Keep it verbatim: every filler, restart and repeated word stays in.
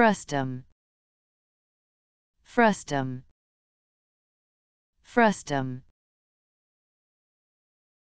Frustum, Frustum, Frustum.